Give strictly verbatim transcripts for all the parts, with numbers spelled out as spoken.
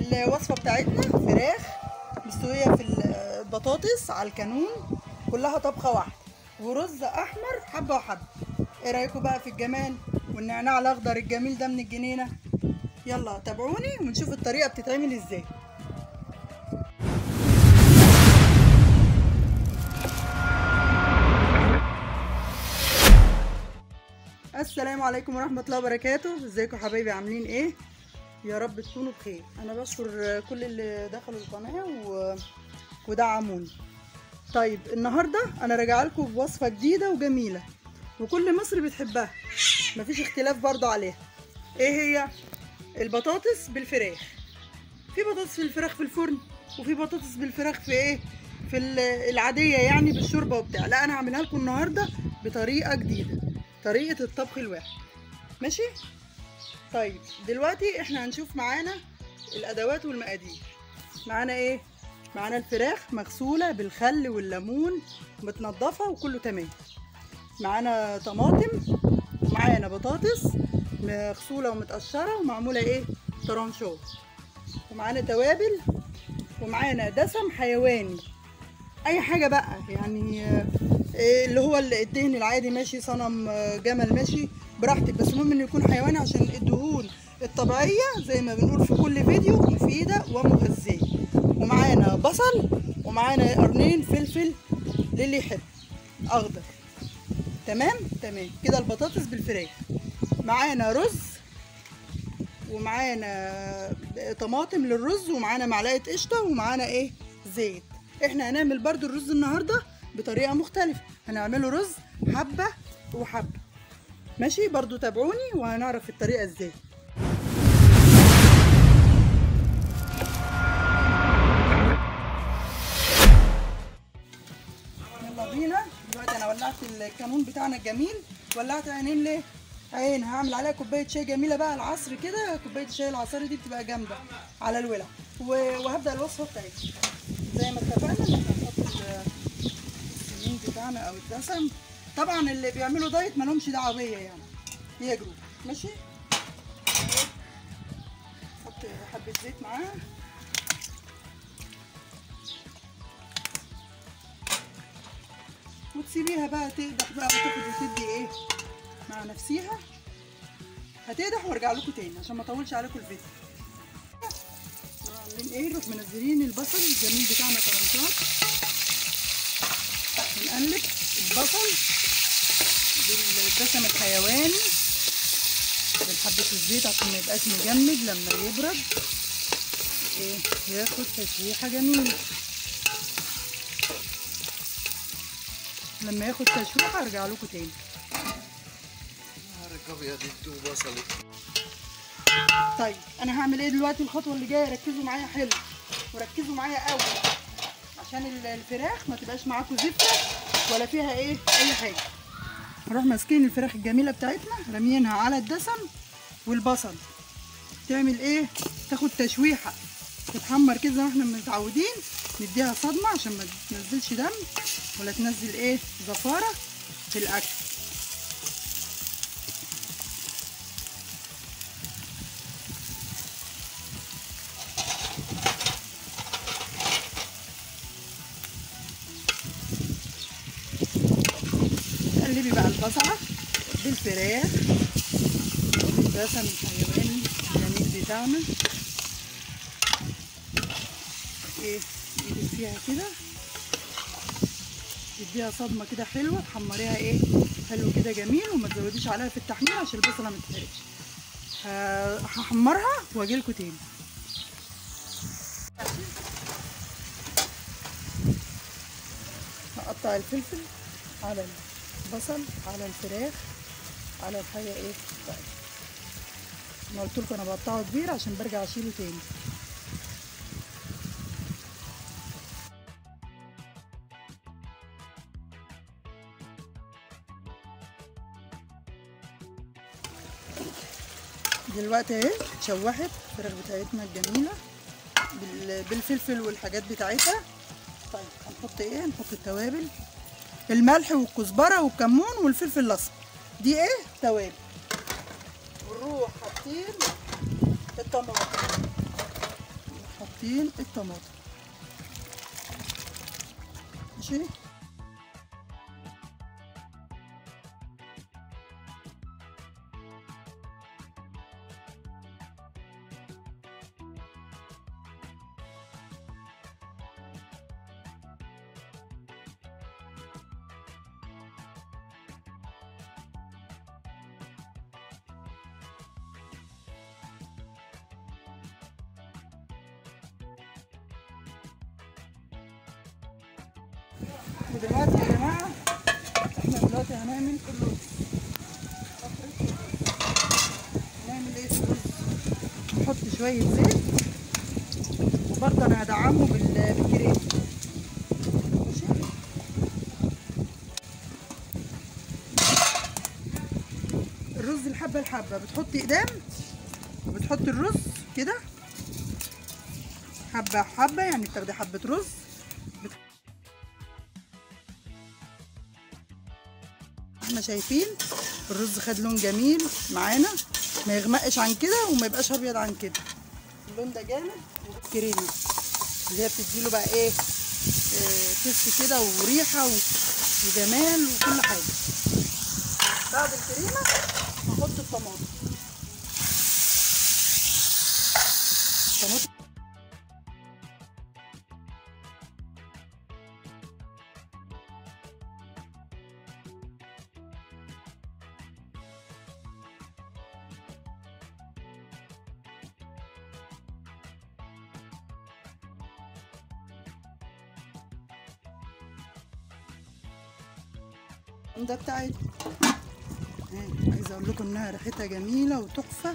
الوصفة بتاعتنا فراخ مستوية في البطاطس على الكانون، كلها طبخة واحدة، ورز أحمر حبة وحبة. ايه رأيكم بقى في الجمال والنعناع الأخضر الجميل ده من الجنينة؟ يلا تابعوني ونشوف الطريقة بتتعمل ازاي. السلام عليكم ورحمة الله وبركاته. ازيكم حبايبي، عاملين ايه؟ يا رب تكونوا بخير. انا بشكر كل اللي دخلوا القناه و... ودعموني. طيب النهارده انا راجعه لكم بوصفه جديده وجميله وكل مصر بتحبها، مفيش اختلاف برضو عليها. ايه هي؟ البطاطس بالفراخ. في بطاطس بالفراخ في الفرن، وفي بطاطس بالفراخ في ايه، في العاديه يعني بالشوربه وبتاع. لا، انا هعملها لكم النهارده بطريقه جديده، طريقه الطبخ الواحد. ماشي؟ طيب دلوقتي احنا هنشوف معانا الادوات والمقادير. معانا ايه؟ معانا الفراخ مغسوله بالخل والليمون متنضفه وكله تمام. معانا طماطم، ومعانا بطاطس مغسوله ومتقشره ومعموله ايه طرنشات، ومعانا توابل، ومعانا دسم حيواني. اي حاجه بقى يعني إيه اللي هو الدهن العادي ماشي، صنم جمل ماشي، براحتك، بس المهم انه يكون حيواني عشان الدهون الطبيعيه زي ما بنقول في كل فيديو مفيده ومغذيه. ومعانا بصل، ومعانا قرنين فلفل للي يحب اخضر. تمام تمام كده البطاطس بالفراخ. معانا رز، ومعانا طماطم للرز، ومعانا معلقه قشطه، ومعانا ايه زيت. احنا هنعمل برضو الرز النهارده بطريقه مختلفه، هنعمله رز حبه وحبه. ماشي؟ برضو تابعوني وهنعرف الطريقه ازاي. يلا بينا. دلوقتي انا ولعت الكانون بتاعنا الجميل، ولعت عينين. ليه عين؟ هعمل عليها كوبايه شاي جميله بقى العصر كده، كوبايه الشاي العصاري دي بتبقى جامده على الولع. وهبدا الوصفه بتاعتي زي ما اتفقنا. السمين بتاعنا او الدسم طبعا اللي بيعملوا دايت ما لهمش دعوه بيا، يعني هي جروب. ماشي؟ حط حبه زيت معاها. وتسيبيها بقى تقدح بقى وتاخد وتدي ايه مع نفسيها. هتقدح وارجع لكم تاني عشان ما اطولش عليكم الفيديو. عاملين ايه؟ نروح منزلين البصل الجميل بتاعنا طرنشات. بنقلب البصل بالدسم الحيواني بالحبة الزيت عشان ما يبقاش مجمد، لما يبرد ايه ياخد تشويحة جميلة. لما ياخد تشويحة هرجع لكم تاني. نهارك ابيض انتوا وبصلك. طيب انا هعمل ايه دلوقتي؟ الخطوة اللي جاية ركزوا معايا حلو، وركزوا معايا قوي عشان الفراخ ما تبقاش معاكم زفرة ولا فيها ايه اي حاجة. هنروح ماسكين الفراخ الجميله بتاعتنا راميينها على الدسم والبصل، تعمل ايه تاخد تشويحه، تتحمر كده زي ما احنا متعودين. نديها صدمه عشان ما تنزلش دم ولا تنزل ايه زفاره في الاكل. قلبي بقى البصله بالفراخ بالدسم الحيواني الجميل بتاعنا. ايه تديها كده، تديها صدمه كده حلوه، تحمريها ايه حلو كده جميل، وما تزوديش عليها في التحمير عشان البصله ما تتحرقش. هحمرها واجي لكم تاني. هقطع الفلفل على بصل على الفراخ على الحاجه ايه. طيب انا قلت لكم انا بقطعه كبير عشان برجع اشيله تاني. دلوقتي اهي اتشوحت الفراخ بتاعتنا الجميله بالفلفل والحاجات بتاعتها. طيب هنحط ايه؟ هنحط التوابل، الملح والكزبره والكمون والفلفل الاسمر، دي ايه توابل. ونروح حاطين الطماطم. معلقتين الطماطم. ماشي، ودلوقتي يا جماعه احنا دلوقتي هنعمل الرز. هنعمل ايه في الرز؟ نحط شويه زيت، وبرضه انا هدعمه بالكريم. ماشي، الرز الحبه الحبه، بتحطي اقدام وبتحطي الرز كده حبه حبه، يعني بتاخدي حبه رز شايفين الرز خد لون جميل معانا، ما يغمقش عن كده وما يبقاش ابيض عن كده. اللون ده جامد وكريمي، اللي هي بتديله بقى ايه تست كده وريحه وجمال وكل حاجه. بعد الكريمه هحط الطماطم. الطماطم ده بتاعتي، عايزه اقول لكم انها ريحتها جميله وتحفه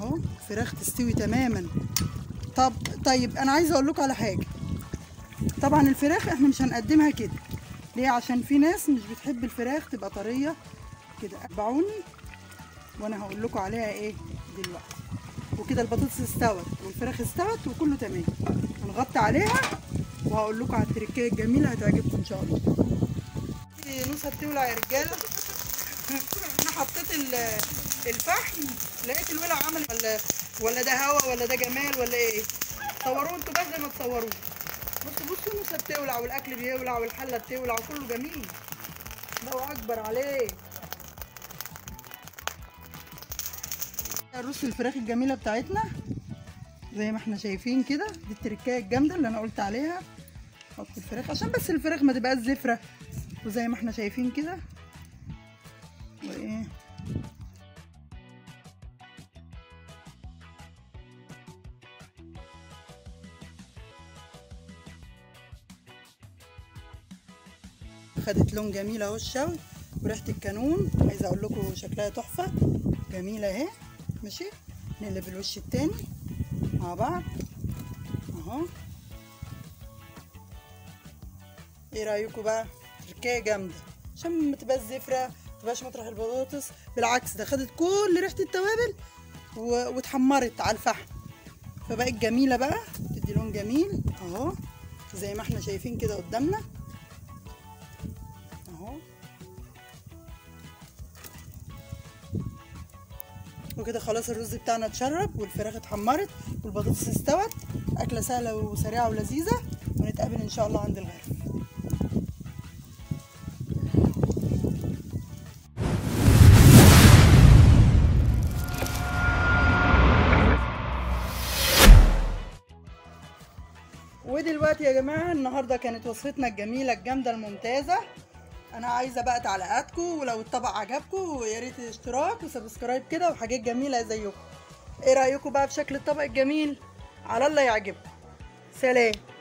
اهو. الفراخ تستوي تماما. طب طيب انا عايزه اقول لكم على حاجه، طبعا الفراخ احنا مش هنقدمها كده ليه؟ عشان في ناس مش بتحب الفراخ تبقى طريه كده. اتبعوني وانا هقول لكم عليها ايه دلوقتي. وكده البطاطس استوت والفراخ استوت وكله تمام. هنغطي عليها وهقول لكم على التركايه الجميله، هتعجبكم ان شاء الله. نصها بتولع يا رجاله. انا حطيت الفحم لقيت الولع عمل، ولا ولا ده هوا ولا ده جمال ولا ايه؟ صوروه انتوا بس زي ما تصوروه. بصوا بصوا، نصها بتولع والاكل بيولع والحله بتولع وكله جميل. الله اكبر عليه. الرز الفراخ الجميله بتاعتنا زي ما احنا شايفين كده. دي التركايه الجامده اللي انا قلت عليها. حط الفراخ عشان بس الفراخ ما تبقاش زفره، وزي ما احنا شايفين كده. وايه خدت لون جميل اهو الشوي، وريحه الكانون عايزه اقول لكم شكلها تحفه جميله اهي. ماشي، نقلب الوش التاني مع بعض اهو. ايه رايكم بقى؟ تركايه جامده عشان ما تبقاش زفره، ما تبقاش مطرح البطاطس، بالعكس ده خدت كل ريحه التوابل واتحمرت على الفحم، فبقت جميله بقى، بتدي لون جميل اهو زي ما احنا شايفين كده قدامنا اهو. وكده خلاص الرز بتاعنا اتشرب والفراخ اتحمرت والبطاطس استوت. اكله سهله وسريعه ولذيذه، ونتقابل ان شاء الله عند الغدا. ودلوقتي يا جماعه النهارده كانت وصفتنا الجميله الجامده الممتازه. انا عايزه بقى تعليقاتكم، ولو الطبق عجبكم يا ريت اشتراك وسبسكرايب كده وحاجات جميله زيكم. ايه رايكم بقى في شكل الطبق الجميل؟ على الله يعجبكم. سلام.